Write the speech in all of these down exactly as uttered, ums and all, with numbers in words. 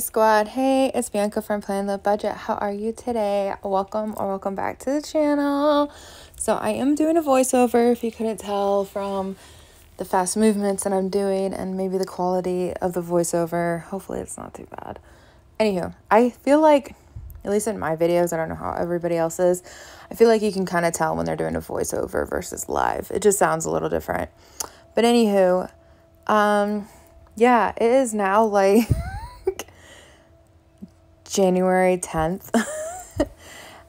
Squad. Hey, it's Bianca from Plan the Budget. How are you today? Welcome or welcome back to the channel. So I am doing a voiceover, if you couldn't tell from the fast movements that I'm doing and maybe the quality of the voiceover. Hopefully it's not too bad. Anywho, I feel like, at least in my videos, I don't know how everybody else is, I feel like you can kind of tell when they're doing a voiceover versus live. It just sounds a little different. But anywho, um, yeah, it is now like... January tenth.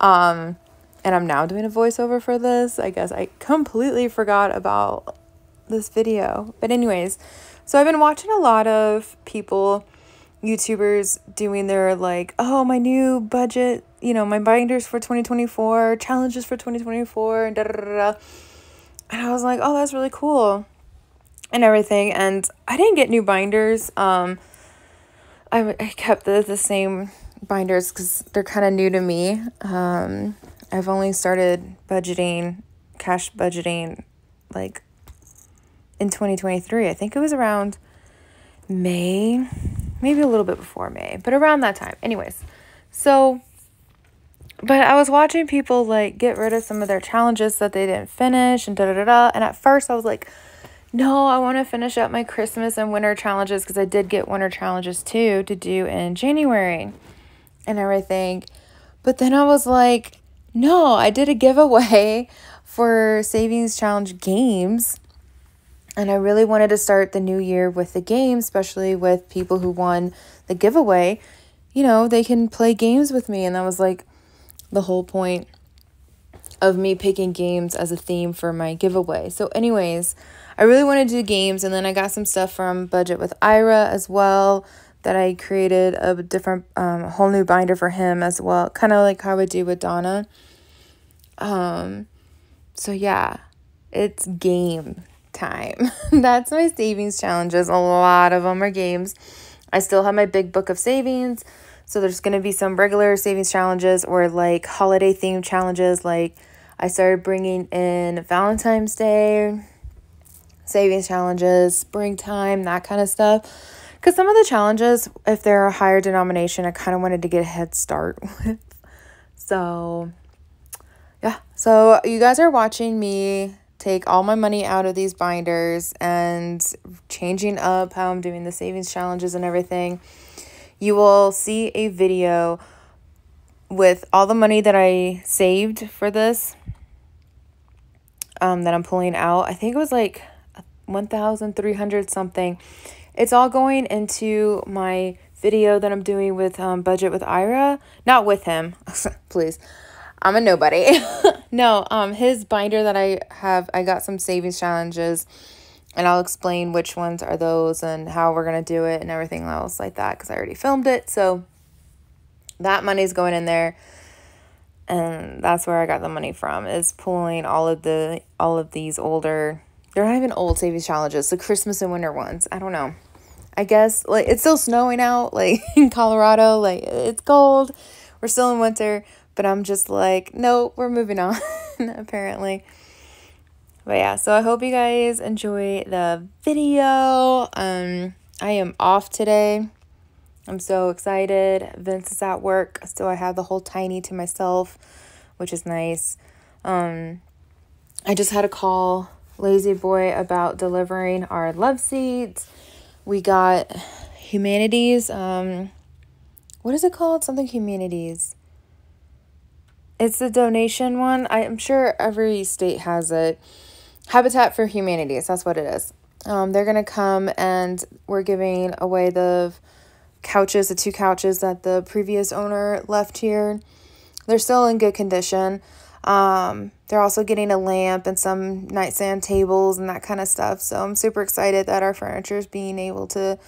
um and I'm now doing a voiceover for this. I guess I completely forgot about this video, but anyways, so I've been watching a lot of people, YouTubers, doing their like, oh, my new budget, you know, my binders for twenty twenty-four, challenges for twenty twenty-four, and da da da da. And I was like, oh, that's really cool and everything. And I didn't get new binders. um I, I kept the, the same binders because they're kind of new to me. Um, I've only started budgeting, cash budgeting, like in twenty twenty-three. I think it was around May, maybe a little bit before May, but around that time. Anyways, so, but I was watching people like get rid of some of their challenges that they didn't finish and da da da da. And at first I was like, no, I want to finish up my Christmas and winter challenges, because I did get winter challenges too to do in January and everything. But then I was like, no, I did a giveaway for Savings Challenge games. And I really wanted to start the new year with the games, especially with people who won the giveaway. You know, they can play games with me. And that was like the whole point of me picking games as a theme for my giveaway. So anyways, I really wanted to do games, and then I got some stuff from Budget with Ira as well, that I created a different, um, whole new binder for him as well, kind of like how I do with Donna. Um, so yeah, it's game time. That's my savings challenges. A lot of them are games. I still have my big book of savings, so there's going to be some regular savings challenges or like holiday themed challenges. Like I started bringing in Valentine's Day savings challenges, springtime, that kind of stuff, because some of the challenges, if they're a higher denomination, I kind of wanted to get a head start with. So yeah, so you guys are watching me take all my money out of these binders and changing up how I'm doing the savings challenges and everything. You will see a video with all the money that I saved for this, um that I'm pulling out. I think it was like one thousand three hundred something. It's all going into my video that I'm doing with um, Budget with Ira. Not with him. Please. I'm a nobody. No, um, his binder that I have, I got some savings challenges, and I'll explain which ones are those and how we're going to do it and everything else like that, because I already filmed it. So that money's going in there. And that's where I got the money from, is pulling all of the all of these older, they're not even old savings challenges, the Christmas and winter ones. I don't know. I guess, like, it's still snowing out, like, in Colorado. Like, it's cold. We're still in winter. But I'm just like, no, we're moving on, apparently. But, yeah, so I hope you guys enjoy the video. Um, I am off today. I'm so excited. Vince is at work, so I have the whole tiny to myself, which is nice. Um, I just had a call... Lazy Boy about delivering our love seats. We got humanities, um what is it called, something humanities, it's the donation one. I'm sure every state has it. Habitat for Humanities, that's what it is. Um they're gonna come, and we're giving away the couches, the two couches that the previous owner left here. They're still in good condition. Um, they're also getting a lamp and some nightstand tables and that kind of stuff. So I'm super excited that our furniture is being able to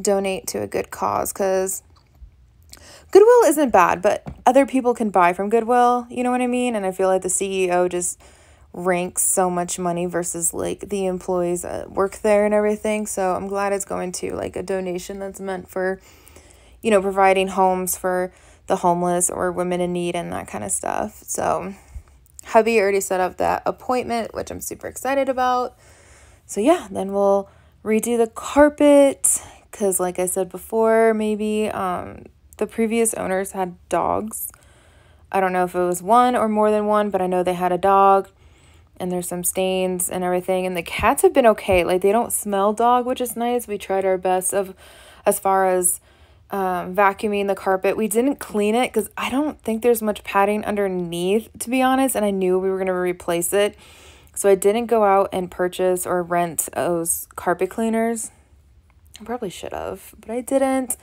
donate to a good cause, because Goodwill isn't bad, but other people can buy from Goodwill. You know what I mean? And I feel like the C E O just ranks so much money versus like the employees that work there and everything. So I'm glad it's going to like a donation that's meant for, you know, providing homes for the homeless or women in need and that kind of stuff. So... hubby already set up that appointment, which I'm super excited about. So yeah, then we'll redo the carpet, because like I said before, maybe um, the previous owners had dogs. I don't know if it was one or more than one, but I know they had a dog, and there's some stains and everything. And the cats have been okay. Like, they don't smell dog, which is nice. We tried our best of as far as um, vacuuming the carpet. We didn't clean it because I don't think there's much padding underneath, to be honest, and I knew we were going to replace it. So I didn't go out and purchase or rent those carpet cleaners. I probably should have, but I didn't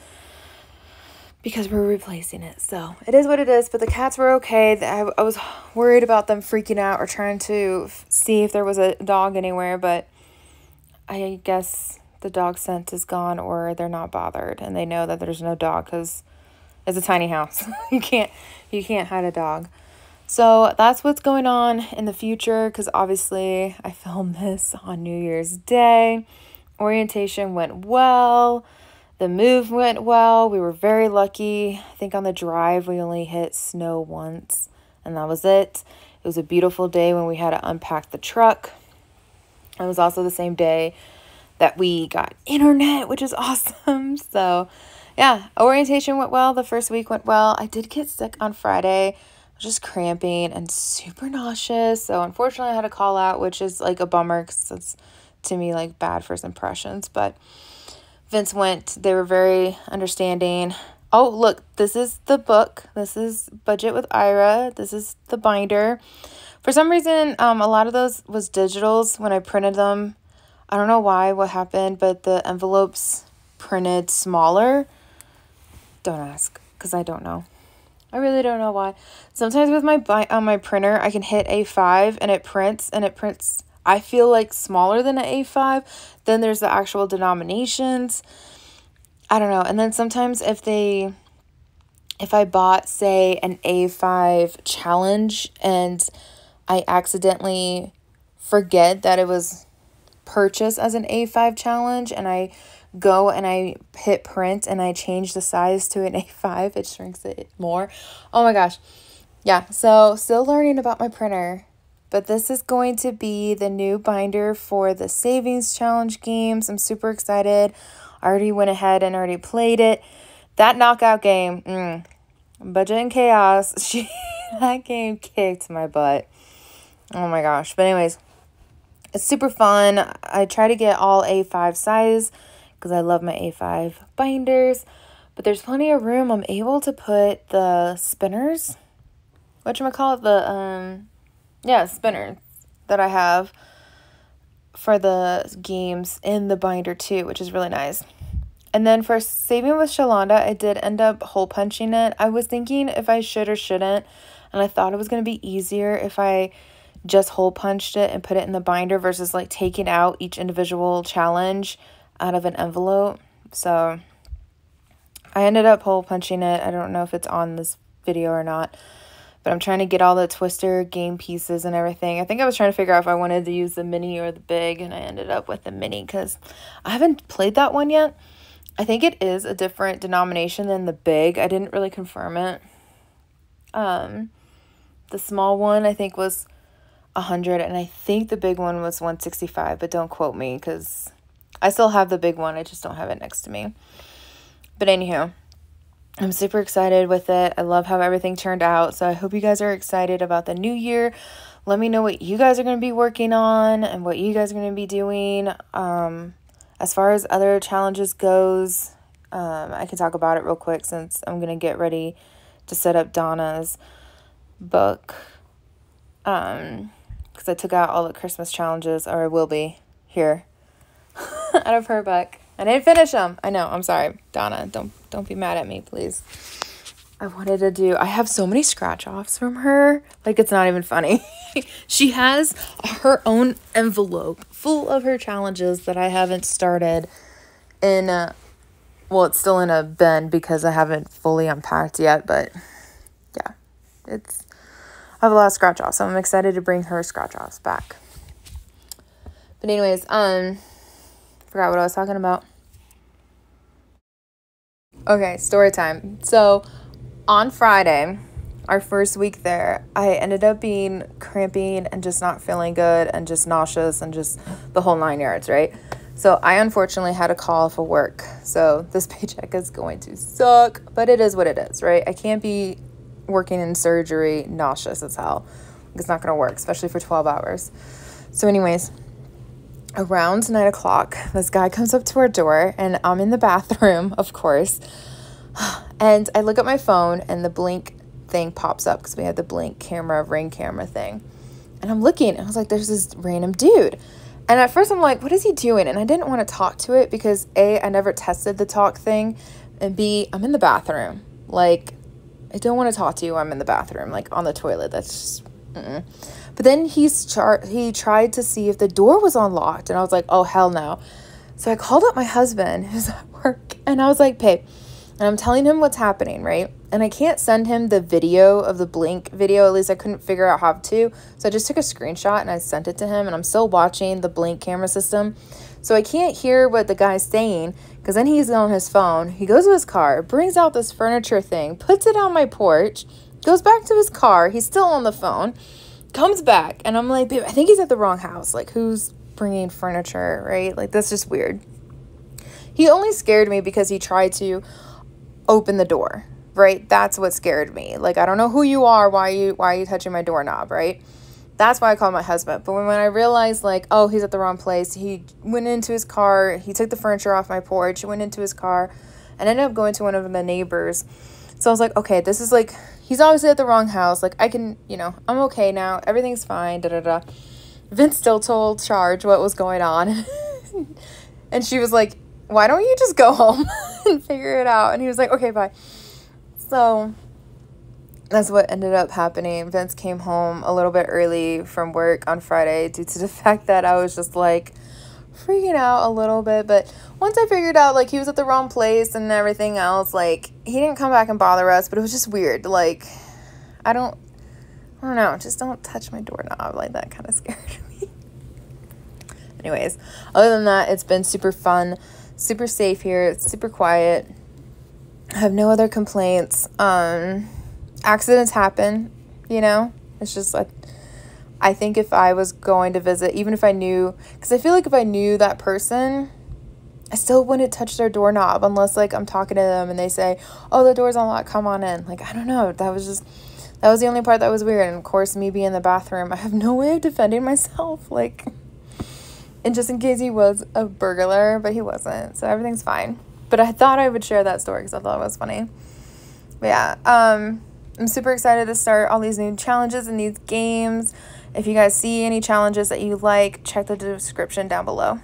because we're replacing it. So it is what it is, but the cats were okay. I, I was worried about them freaking out or trying to see if there was a dog anywhere, but I guess the dog scent is gone or they're not bothered and they know that there's no dog because it's a tiny house. you can't, you can't hide a dog. So that's what's going on in the future, because obviously I filmed this on New Year's Day. Orientation went well. The move went well. We were very lucky. I think on the drive we only hit snow once, and that was it. It was a beautiful day when we had to unpack the truck. It was also the same day that we got internet, which is awesome. So yeah, orientation went well. The first week went well. I did get sick on Friday. Just cramping and super nauseous, so unfortunately I had to call out, which is like a bummer because it's to me like bad first impressions. But Vince went, they were very understanding. Oh, look, this is the book. This is Budget with Ira. This is the binder. For some reason, um a lot of those was digitals when I printed them. I don't know why, what happened, but the envelopes printed smaller. Don't ask, because I don't know. I really don't know why. Sometimes with my on my printer, I can hit A five and it prints, and it prints, I feel like, smaller than an A five. Then there's the actual denominations. I don't know. And then sometimes if they, if I bought, say, an A five challenge and I accidentally forget that it was purchased as an A five challenge and I go and I hit print and I change the size to an A five, it shrinks it more. Oh my gosh. Yeah, so still learning about my printer, but this is going to be the new binder for the savings challenge games. I'm super excited. I already went ahead and already played it. That knockout game, mm, Budget and Chaos, she, that game kicked my butt. Oh my gosh. But anyways, it's super fun. I try to get all A five size because I love my A five binders, but there's plenty of room. I'm able to put the spinners, whatchamacallit, the, um, yeah, spinners that I have for the games in the binder too, which is really nice. And then for Saving with Shalonda, I did end up hole punching it. I was thinking if I should or shouldn't, and I thought it was going to be easier if I just hole punched it and put it in the binder versus like taking out each individual challenge out of an envelope. So I ended up hole punching it. I don't know if it's on this video or not, but I'm trying to get all the Twister game pieces and everything. I think I was trying to figure out if I wanted to use the mini or the big, and I ended up with the mini because I haven't played that one yet. I think it is a different denomination than the big. I didn't really confirm it. Um, the small one I think was one hundred, and I think the big one was one sixty-five, but don't quote me because I still have the big one. I just don't have it next to me. But anyhow, I'm super excited with it. I love how everything turned out. So I hope you guys are excited about the new year. Let me know what you guys are going to be working on and what you guys are going to be doing. Um, as far as other challenges goes, um, I can talk about it real quick since I'm going to get ready to set up Donna's book. Um, because I took out all the Christmas challenges, or I will be here. out of her book. I didn't finish them. I know. I'm sorry, Donna. Don't don't be mad at me, please. I wanted to do... I have so many scratch-offs from her. Like, it's not even funny. She has her own envelope full of her challenges that I haven't started in... A, well, it's still in a bin because I haven't fully unpacked yet, but yeah. It's... I have a lot of scratch-offs, so I'm excited to bring her scratch-offs back. But anyways, um... forgot what I was talking about. Okay, story time. So on Friday, our first week there, I ended up being cramping and just not feeling good and just nauseous and just the whole nine yards, right? So I unfortunately had a call for work. So this paycheck is going to suck, but it is what it is, right? I can't be working in surgery nauseous as hell. It's not going to work, especially for twelve hours. So anyways, around nine o'clock, this guy comes up to our door and I'm in the bathroom, of course. And I look at my phone and the blink thing pops up because we had the blink camera, ring camera thing. And I'm looking and I was like, there's this random dude. And at first I'm like, what is he doing? And I didn't want to talk to it because A, I never tested the talk thing. And B, I'm in the bathroom. Like, I don't want to talk to you. I'm in the bathroom, like on the toilet. That's just, mm-mm. But then he's char- he tried to see if the door was unlocked. And I was like, oh, hell no. So I called up my husband who's at work. And I was like, babe. And I'm telling him what's happening, right? And I can't send him the video of the blink video. At least I couldn't figure out how to. So I just took a screenshot and I sent it to him. And I'm still watching the blink camera system. So I can't hear what the guy's saying. Because then he's on his phone. He goes to his car, brings out this furniture thing, puts it on my porch, goes back to his car. He's still on the phone. Comes back. And I'm like, babe, I think he's at the wrong house. Like, who's bringing furniture, right? Like, that's just weird. He only scared me because he tried to open the door, right? That's what scared me. Like, I don't know who you are. Why are you, why are you touching my doorknob, right? That's why I called my husband. But when, when I realized, like, oh, he's at the wrong place, he went into his car. He took the furniture off my porch, went into his car, and ended up going to one of the neighbors. So I was like, okay, this is like, he's obviously at the wrong house. Like, I can, you know, I'm okay now. Everything's fine, da-da-da. Vince still told Charge what was going on. And she was like, why don't you just go home and figure it out? And he was like, okay, bye. So that's what ended up happening. Vince came home a little bit early from work on Friday due to the fact that I was just like freaking out a little bit. But once I figured out, like, he was at the wrong place and everything else, like, he didn't come back and bother us, but it was just weird. Like, I don't, I don't know, just don't touch my doorknob. Like, that kind of scared me. Anyways, other than that, it's been super fun. Super safe here. It's super quiet. I have no other complaints. Um, accidents happen, you know? It's just like, I think if I was going to visit, even if I knew, because I feel like if I knew that person, I still wouldn't touch their doorknob unless, like, I'm talking to them and they say, oh, the door's unlocked, come on in. Like, I don't know. That was just, that was the only part that was weird. And of course, me being in the bathroom, I have no way of defending myself. Like, and just in case he was a burglar, but he wasn't. So everything's fine. But I thought I would share that story because I thought it was funny. But yeah, um, I'm super excited to start all these new challenges and these games. If you guys see any challenges that you like, check the description down below.